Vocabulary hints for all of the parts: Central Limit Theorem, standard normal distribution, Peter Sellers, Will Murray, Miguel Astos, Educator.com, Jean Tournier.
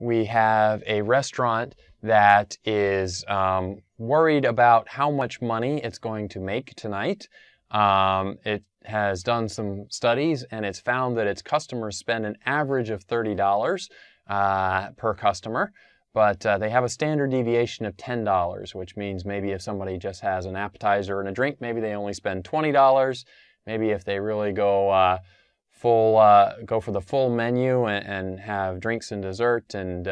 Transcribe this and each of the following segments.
we have a restaurant that is worried about how much money it's going to make tonight. It has done some studies, and it's found that its customers spend an average of $30 per customer, but they have a standard deviation of $10, which means maybe if somebody just has an appetizer and a drink, maybe they only spend $20. Maybe if they really go go for the full menu and have drinks and dessert and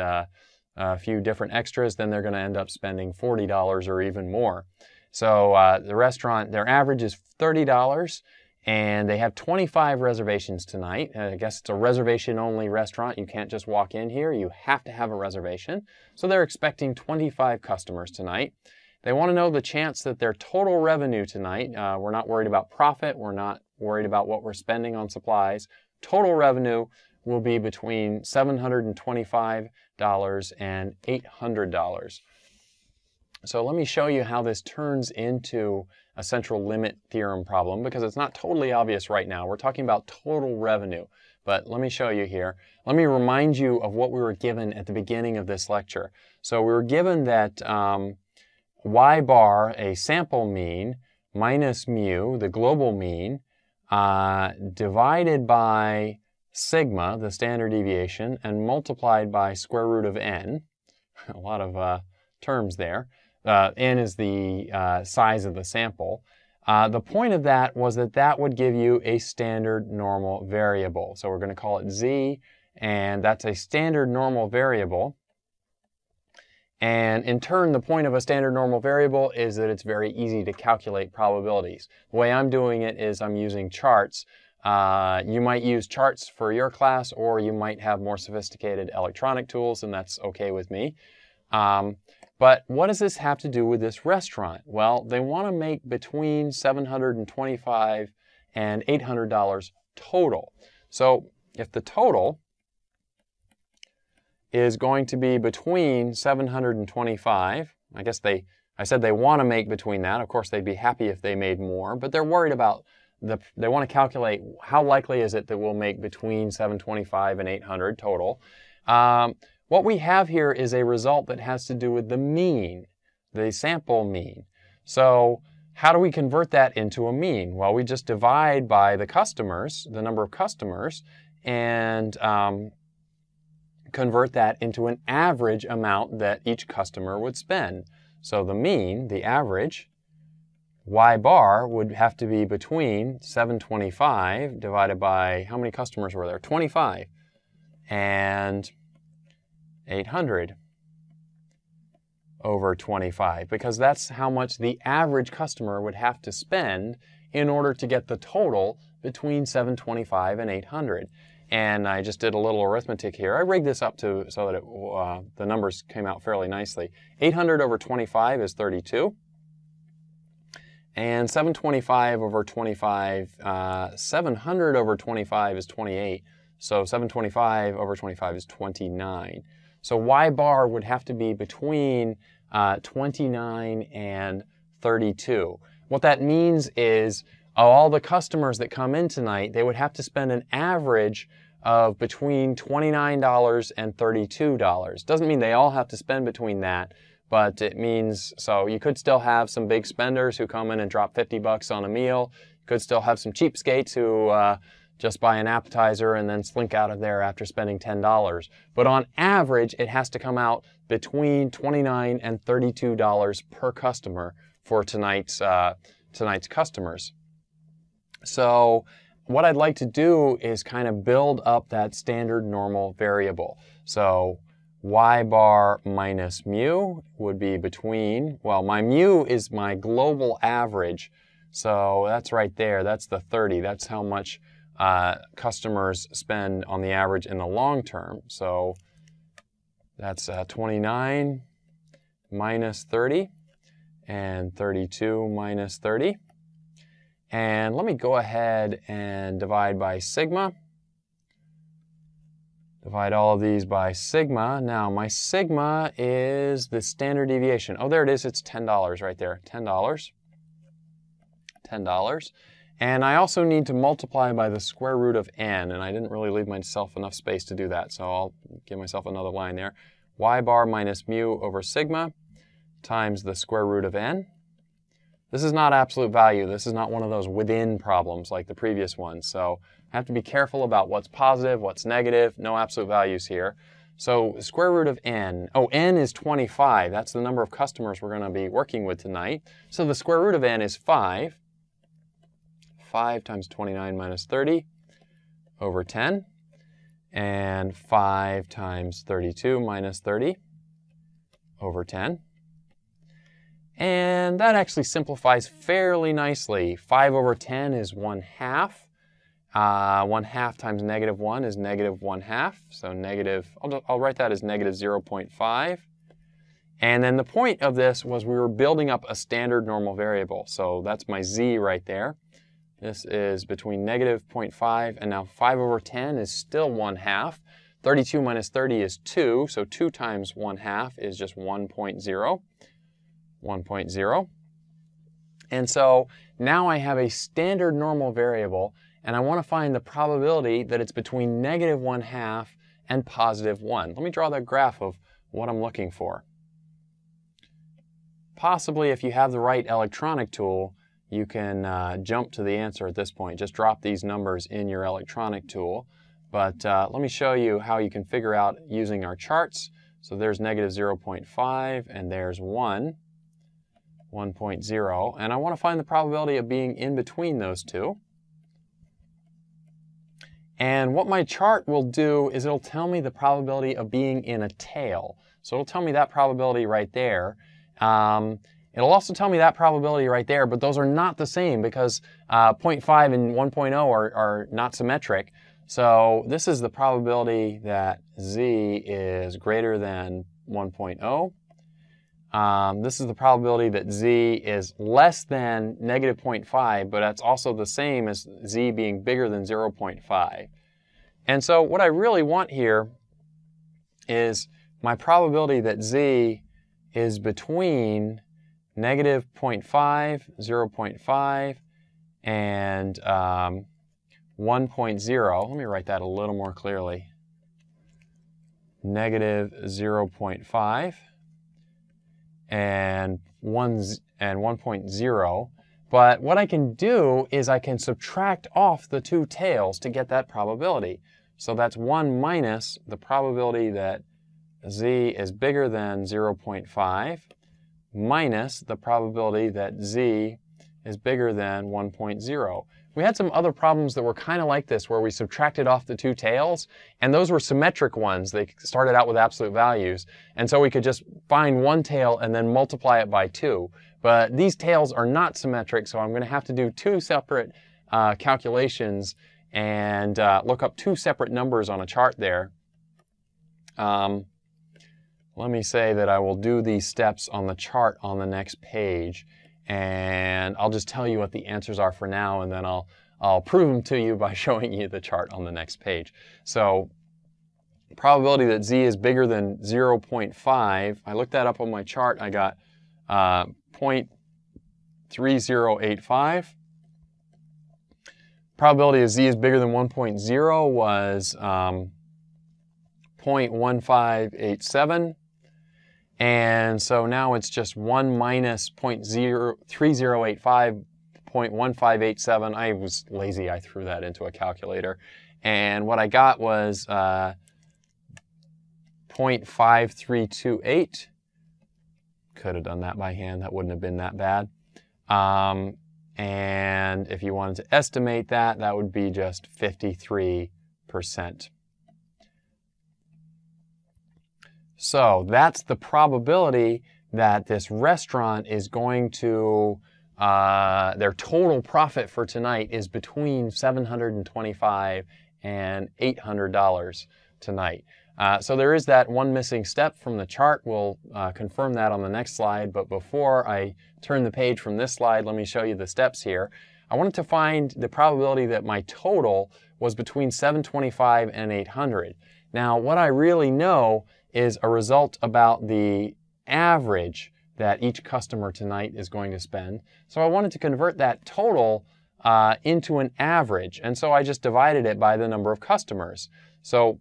a few different extras, then they're going to end up spending $40 or even more. So the restaurant, their average is $30, and they have 25 reservations tonight. I guess it's a reservation-only restaurant. You can't just walk in here. You have to have a reservation. So they're expecting 25 customers tonight. They want to know the chance that their total revenue tonight, we're not worried about profit, we're not worried about what we're spending on supplies, total revenue will be between $725 and $800. So let me show you how this turns into a central limit theorem problem, because it's not totally obvious right now. We're talking about total revenue, but let me show you here. Let me remind you of what we were given at the beginning of this lecture. So we were given that y bar, a sample mean, minus mu, the global mean, divided by sigma, the standard deviation, and multiplied by square root of n. A lot of terms there. N is the size of the sample. The point of that was that that would give you a standard normal variable. So we're going to call it z, and that's a standard normal variable. And in turn, the point of a standard normal variable is that it's very easy to calculate probabilities. The way I'm doing it is I'm using charts. You might use charts for your class, or you might have more sophisticated electronic tools, and that's okay with me. But what does this have to do with this restaurant? Well, they want to make between $725 and $800 total. So if the total is going to be between 725, I guess I said they want to make between that. Of course, they'd be happy if they made more, but they're worried about they want to calculate how likely is it that we'll make between 725 and 800 total. What we have here is a result that has to do with the mean, the sample mean. So how do we convert that into a mean? Well, we just divide by the customers, the number of customers, and convert that into an average amount that each customer would spend. So the mean, the average, y bar would have to be between 725 divided by, how many customers were there? 25. And 800 over 25, because that's how much the average customer would have to spend in order to get the total between 725 and 800. And I just did a little arithmetic here. I rigged this up so that the numbers came out fairly nicely. 800 over 25 is 32. And 725 over 25, 700 over 25 is 28. So 725 over 25 is 29. So y bar would have to be between 29 and 32. What that means is all the customers that come in tonight, they would have to spend an average of between $29 and $32. Doesn't mean they all have to spend between that, but it means, so you could still have some big spenders who come in and drop $50 on a meal. You could still have some cheapskates who just buy an appetizer and then slink out of there after spending $10. But on average, it has to come out between $29 and $32 per customer for tonight's customers. So what I'd like to do is kind of build up that standard normal variable. So y bar minus mu would be between, well, my mu is my global average. So that's right there. That's the 30. That's how much customers spend on the average in the long term. So that's 29 minus 30 and 32 minus 30. And let me go ahead and divide by sigma. Divide all of these by sigma. Now my sigma is the standard deviation. Oh, there it is. It's $10 right there. $10. And I also need to multiply by the square root of n, and I didn't really leave myself enough space to do that, so I'll give myself another line there. Y bar minus mu over sigma times the square root of n. This is not absolute value. This is not one of those within problems like the previous one. So I have to be careful about what's positive, what's negative, no absolute values here. So square root of n, oh, n is 25. That's the number of customers we're going to be working with tonight. So the square root of n is 5. 5 times 29 minus 30 over 10. And 5 times 32 minus 30 over 10. And that actually simplifies fairly nicely. 5 over 10 is 1/2. 1/2 times negative 1 is negative 1/2. So negative, I'll write that as negative 0.5. And then the point of this was we were building up a standard normal variable. So that's my z right there. This is between negative 0.5 and now 5 over 10 is still 1/2. 32 minus 30 is 2. So 2 times 1/2 is just 1.0. 1.0. And so now I have a standard normal variable, and I want to find the probability that it's between negative 1/2 and positive 1. Let me draw the graph of what I'm looking for. Possibly if you have the right electronic tool, you can jump to the answer at this point. Just drop these numbers in your electronic tool. But let me show you how you can figure out using our charts. So there's negative 0.5 and there's 1, 1.0. And I want to find the probability of being in between those two. And what my chart will do is it'll tell me the probability of being in a tail. So it'll tell me that probability right there. It'll also tell me that probability right there, but those are not the same because 0.5 and 1.0 are not symmetric. So this is the probability that z is greater than 1.0. This is the probability that z is less than negative 0.5, but that's also the same as z being bigger than 0.5. And so what I really want here is my probability that z is between negative 0.5, 0.5, and 1.0, let me write that a little more clearly, negative 0.5 and 1.0. But what I can do is I can subtract off the two tails to get that probability. So that's 1 minus the probability that z is bigger than 0.5 minus the probability that z is bigger than 1.0. We had some other problems that were kind of like this where we subtracted off the two tails, and those were symmetric ones. They started out with absolute values, and so we could just find one tail and then multiply it by 2. But these tails are not symmetric, so I'm going to have to do two separate calculations and look up two separate numbers on a chart there. Let me say that I will do these steps on the chart on the next page. And I'll just tell you what the answers are for now, and then I'll prove them to you by showing you the chart on the next page. So probability that z is bigger than 0.5, I looked that up on my chart. I got 0.3085. Probability that z is bigger than 1.0 was 0.1587. And so now it's just 1 minus 0.3085, 0.1587. I was lazy. I threw that into a calculator. And what I got was 0.5328. Could have done that by hand. That wouldn't have been that bad. And if you wanted to estimate that, that would be just 53%. So that's the probability that this restaurant is going to, their total profit for tonight is between $725 and $800 tonight. So there is that one missing step from the chart. We'll confirm that on the next slide. But before I turn the page from this slide, let me show you the steps here. I wanted to find the probability that my total was between $725 and $800. Now, what I really know is a result about the average that each customer tonight is going to spend. So I wanted to convert that total into an average, and so I just divided it by the number of customers. So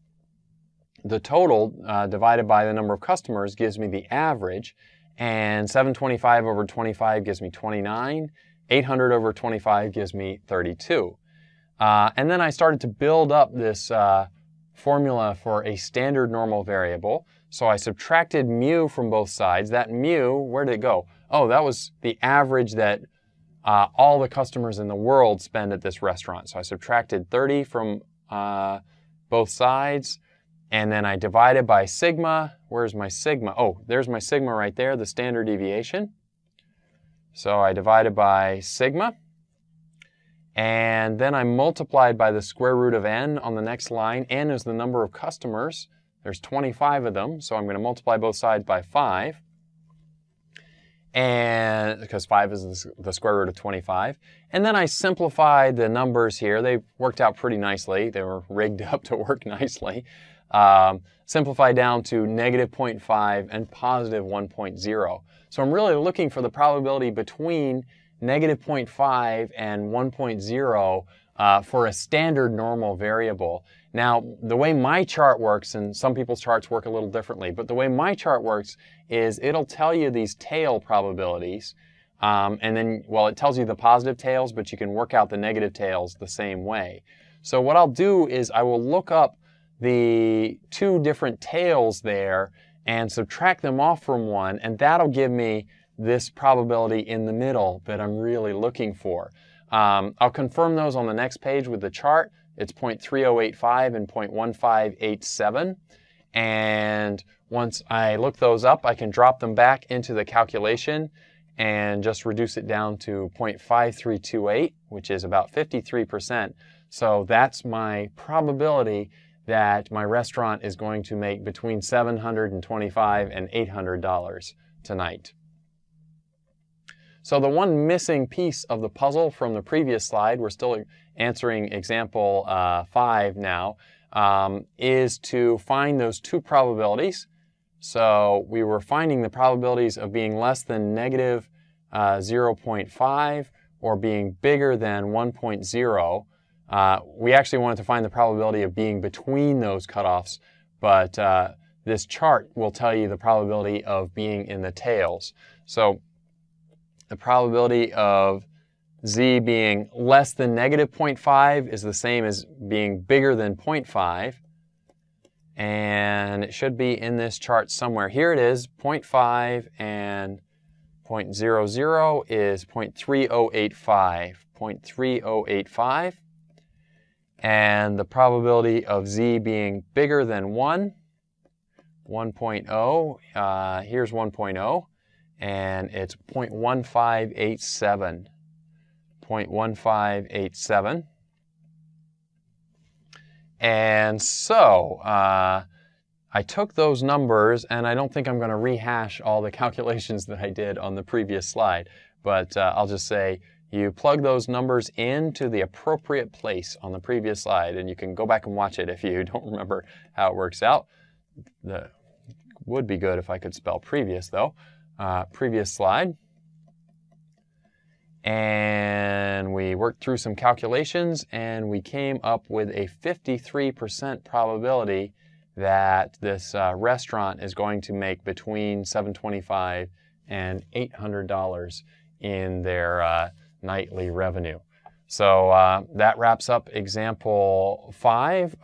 the total divided by the number of customers gives me the average, and 725 over 25 gives me 29, 800 over 25 gives me 32. And then I started to build up this formula for a standard normal variable. So I subtracted mu from both sides. That mu, where did it go? Oh, that was the average that all the customers in the world spend at this restaurant. So I subtracted 30 from both sides, and then I divided by sigma. Where's my sigma? Oh, there's my sigma right there, the standard deviation. So I divided by sigma, and then I multiplied by the square root of n on the next line. N is the number of customers. There's 25 of them, so I'm going to multiply both sides by 5, and because 5 is the square root of 25. And then I simplified the numbers here. They worked out pretty nicely. They were rigged up to work nicely. Simplify down to negative 0.5 and positive 1.0. So I'm really looking for the probability between negative 0.5 and 1.0 for a standard normal variable. Now, the way my chart works, and some people's charts work a little differently, but the way my chart works is it'll tell you these tail probabilities, and then, well, it tells you the positive tails, but you can work out the negative tails the same way. So what I'll do is I will look up the two different tails there and subtract them off from one, and that'll give me this probability in the middle that I'm really looking for. I'll confirm those on the next page with the chart. It's 0.3085 and 0.1587. And once I look those up, I can drop them back into the calculation and just reduce it down to 0.5328, which is about 53%. So that's my probability that my restaurant is going to make between $725 and $800 tonight. So the one missing piece of the puzzle from the previous slide, we're still answering example 5 now, is to find those two probabilities. So we were finding the probabilities of being less than negative 0.5 or being bigger than 1.0. We actually wanted to find the probability of being between those cutoffs, but this chart will tell you the probability of being in the tails. So the probability of z being less than negative 0.5 is the same as being bigger than 0.5, and it should be in this chart somewhere. Here it is, 0.5 and 0.00 is 0.3085, 0.3085. And the probability of z being bigger than 1.0, here's 1.0, and it's 0.1587, 0.1587. And so I took those numbers, and I don't think I'm going to rehash all the calculations that I did on the previous slide, but I'll just say, you plug those numbers into the appropriate place on the previous slide, and you can go back and watch it if you don't remember how it works out. That would be good if I could spell previous, though. Previous slide. And we worked through some calculations, and we came up with a 53% probability that this restaurant is going to make between $725 and $800 in their nightly revenue. So that wraps up example 5.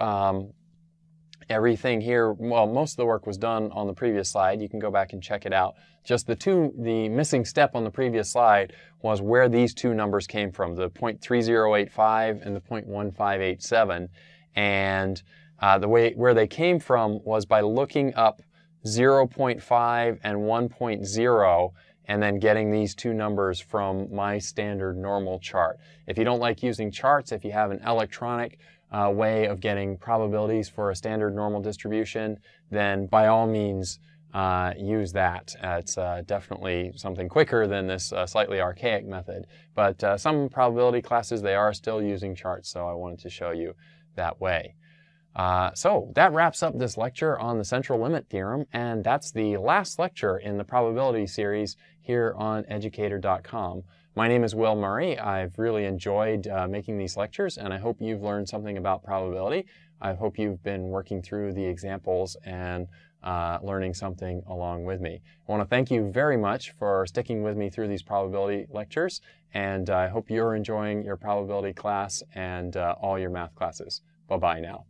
Everything here, well, most of the work was done on the previous slide. You can go back and check it out. Just the missing step on the previous slide was where these two numbers came from, the 0.3085 and the 0.1587. And where they came from was by looking up 0.5 and 1.0 and then getting these two numbers from my standard normal chart. If you don't like using charts, if you have an electronic way of getting probabilities for a standard normal distribution, then by all means use that. It's definitely something quicker than this slightly archaic method. But some probability classes, they are still using charts, so I wanted to show you that way. So that wraps up this lecture on the Central Limit Theorem, and that's the last lecture in the probability series here on Educator.com. My name is Will Murray. I've really enjoyed making these lectures, and I hope you've learned something about probability. I hope you've been working through the examples and learning something along with me. I want to thank you very much for sticking with me through these probability lectures, and I hope you're enjoying your probability class and all your math classes. Bye-bye now.